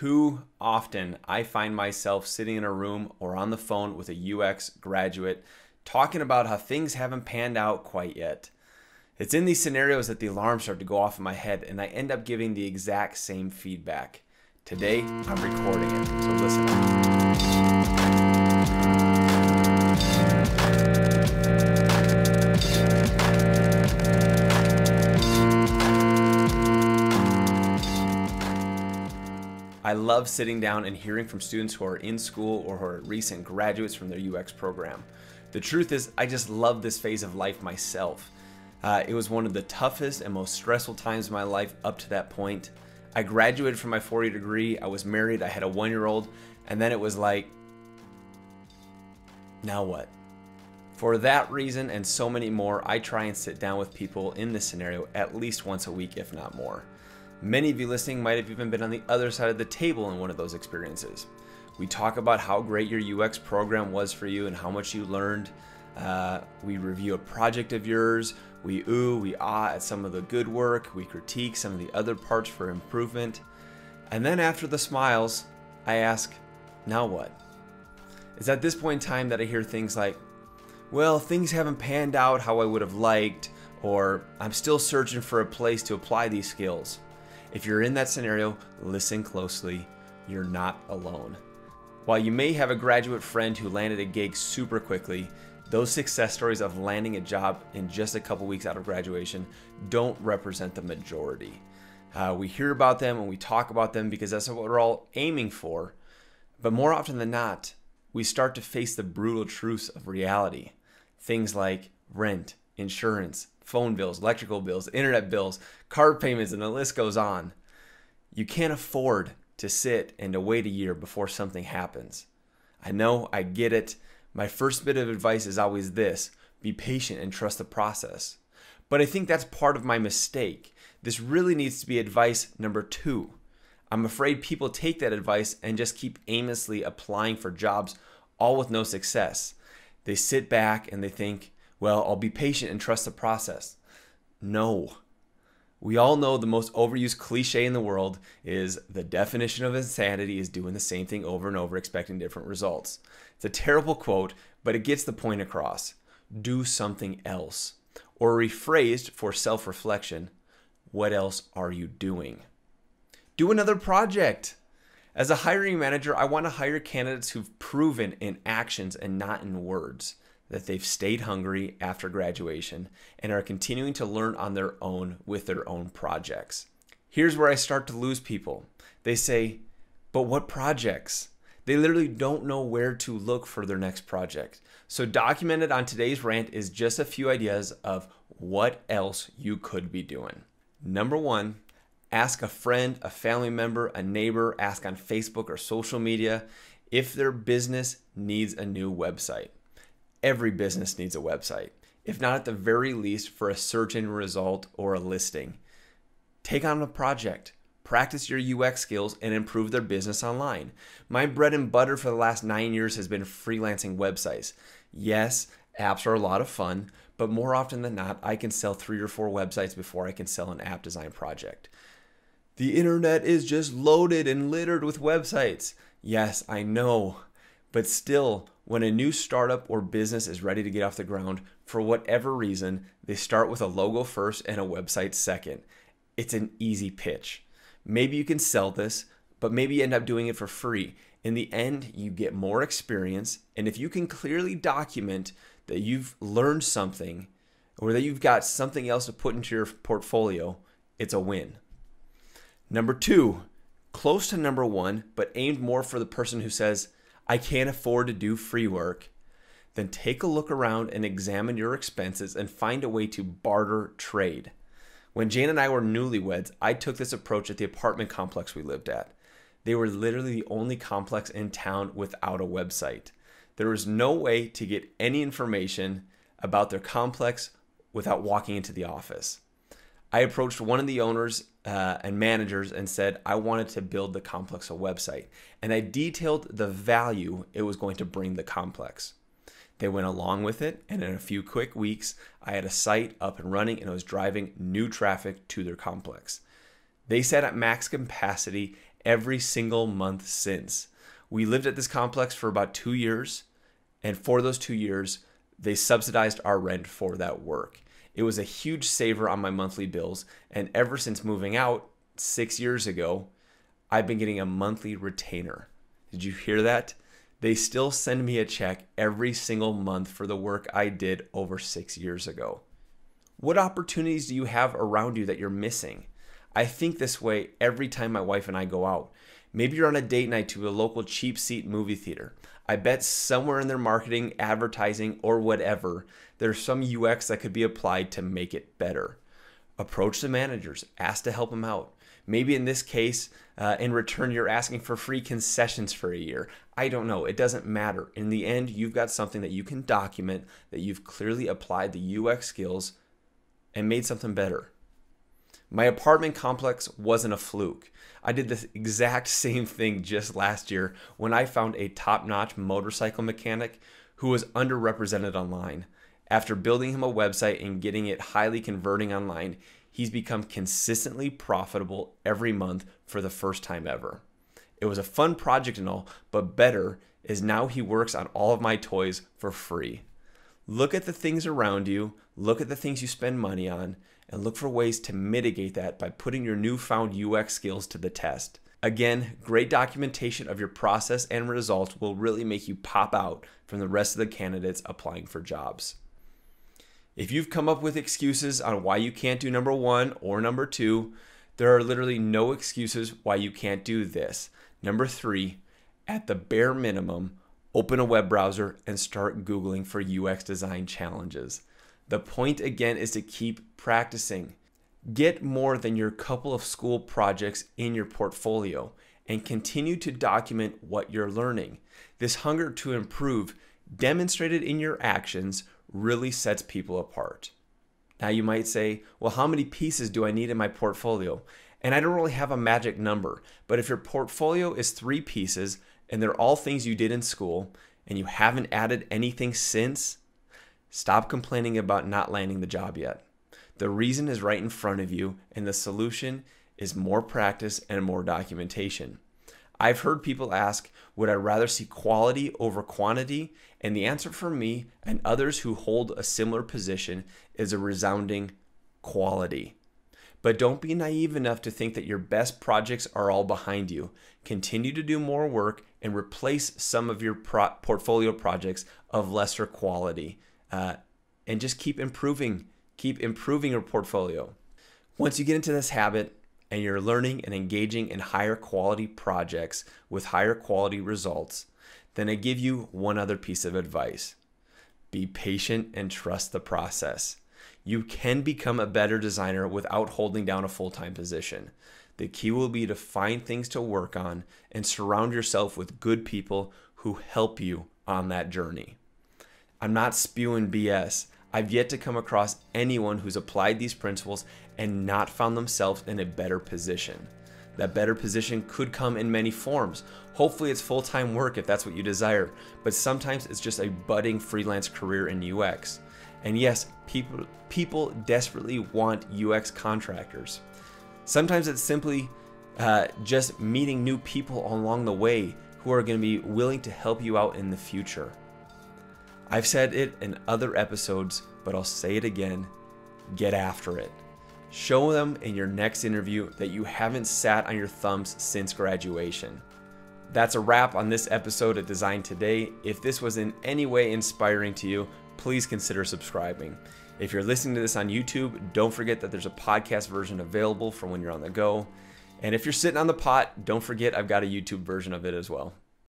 Too often, I find myself sitting in a room or on the phone with a UX graduate talking about how things haven't panned out quite yet. It's in these scenarios that the alarms start to go off in my head and I end up giving the exact same feedback. Today, I'm recording it, so listen up. I love sitting down and hearing from students who are in school or who are recent graduates from their UX program. The truth is, I just love this phase of life myself. It was one of the toughest and most stressful times of my life up to that point. I graduated from my four-year degree, I was married, I had a one-year-old, and then it was like, now what? For that reason and so many more, I try and sit down with people in this scenario at least once a week, if not more. Many of you listening might have even been on the other side of the table in one of those experiences. We talk about how great your UX program was for you and how much you learned. We review a project of yours, we ooh, we ah at some of the good work, we critique some of the other parts for improvement. And then after the smiles, I ask, now what? It's at this point in time that I hear things like, well, things haven't panned out how I would have liked, or I'm still searching for a place to apply these skills. If you're in that scenario, listen closely, you're not alone. While you may have a graduate friend who landed a gig super quickly, those success stories of landing a job in just a couple weeks out of graduation don't represent the majority. We hear about them and we talk about them because that's what we're all aiming for. But more often than not, we start to face the brutal truths of reality. Things like rent, insurance, phone bills, electrical bills, internet bills, car payments, and the list goes on. You can't afford to sit and to wait a year before something happens. I know, I get it. My first bit of advice is always this, be patient and trust the process. But I think that's part of my mistake. This really needs to be advice number two. I'm afraid people take that advice and just keep aimlessly applying for jobs, all with no success. They sit back and they think, well, I'll be patient and trust the process. No. We all know the most overused cliche in the world is the definition of insanity is doing the same thing over and over expecting different results. It's a terrible quote, but it gets the point across. Do something else. Or rephrased for self-reflection, what else are you doing? Do another project. As a hiring manager, I want to hire candidates who've proven in actions and not in words that they've stayed hungry after graduation and are continuing to learn on their own with their own projects. Here's where I start to lose people. They say, but what projects? They literally don't know where to look for their next project. So documented on today's rant is just a few ideas of what else you could be doing. Number one, ask a friend, a family member, a neighbor, ask on Facebook or social media if their business needs a new website. Every business needs a website, if not at the very least for a search engine result or a listing. Take on a project, practice your UX skills, and improve their business online. My bread and butter for the last 9 years has been freelancing websites. Yes, apps are a lot of fun, but more often than not, I can sell 3 or 4 websites before I can sell an app design project. The internet is just loaded and littered with websites. Yes, I know, but still, when a new startup or business is ready to get off the ground, for whatever reason, they start with a logo first and a website second. It's an easy pitch. Maybe you can sell this, but maybe you end up doing it for free. In the end, you get more experience, and if you can clearly document that you've learned something or that you've got something else to put into your portfolio, it's a win. Number two, close to number one, but aimed more for the person who says, I can't afford to do free work, then take a look around and examine your expenses and find a way to barter trade. When Jane and I were newlyweds, I took this approach at the apartment complex we lived at. They were literally the only complex in town without a website. There was no way to get any information about their complex without walking into the office. I approached one of the owners and managers and said I wanted to build the complex a website, and I detailed the value it was going to bring the complex. They went along with it, and in a few quick weeks, I had a site up and running and I was driving new traffic to their complex. They sat at max capacity every single month since. We lived at this complex for about 2 years, and for those 2 years, they subsidized our rent for that work. It was a huge saver on my monthly bills, and ever since moving out 6 years ago, I've been getting a monthly retainer. Did you hear that? They still send me a check every single month for the work I did over 6 years ago. What opportunities do you have around you that you're missing? I think this way every time my wife and I go out. Maybe you're on a date night to a local cheap seat movie theater. I bet somewhere in their marketing, advertising, or whatever, there's some UX that could be applied to make it better. Approach the managers, ask to help them out. Maybe in this case, in return, you're asking for free concessions for a year. I don't know, it doesn't matter. In the end, you've got something that you can document, that you've clearly applied the UX skills and made something better. My apartment complex wasn't a fluke. I did this exact same thing just last year when I found a top-notch motorcycle mechanic who was underrepresented online. After building him a website and getting it highly converting online, he's become consistently profitable every month for the first time ever. It was a fun project and all, but better is now he works on all of my toys for free. Look at the things around you, look at the things you spend money on, and look for ways to mitigate that by putting your newfound UX skills to the test. Again, great documentation of your process and results will really make you pop out from the rest of the candidates applying for jobs. If you've come up with excuses on why you can't do number one or number two, there are literally no excuses why you can't do this. Number three, at the bare minimum, open a web browser and start Googling for UX design challenges. The point again is to keep practicing. Get more than your couple of school projects in your portfolio and continue to document what you're learning. This hunger to improve, demonstrated in your actions, really sets people apart. Now you might say, well, how many pieces do I need in my portfolio? And I don't really have a magic number, but if your portfolio is 3 pieces, and they're all things you did in school, and you haven't added anything since, stop complaining about not landing the job yet. The reason is right in front of you, and the solution is more practice and more documentation. I've heard people ask, would I rather see quality over quantity? And the answer for me and others who hold a similar position is a resounding quality. But don't be naive enough to think that your best projects are all behind you. Continue to do more work and replace some of your portfolio projects of lesser quality. And just keep improving your portfolio. Once you get into this habit and you're learning and engaging in higher quality projects with higher quality results, then I give you one other piece of advice. Be patient and trust the process. You can become a better designer without holding down a full-time position. The key will be to find things to work on and surround yourself with good people who help you on that journey. I'm not spewing BS. I've yet to come across anyone who's applied these principles and not found themselves in a better position. That better position could come in many forms. Hopefully it's full-time work if that's what you desire, but sometimes it's just a budding freelance career in UX. And yes, people desperately want UX contractors. Sometimes it's simply just meeting new people along the way who are going to be willing to help you out in the future. I've said it in other episodes, but I'll say it again, get after it. Show them in your next interview that you haven't sat on your thumbs since graduation. That's a wrap on this episode of Designed Today. If this was in any way inspiring to you, please consider subscribing. If you're listening to this on YouTube, don't forget that there's a podcast version available for when you're on the go. And if you're sitting on the pot, don't forget I've got a YouTube version of it as well.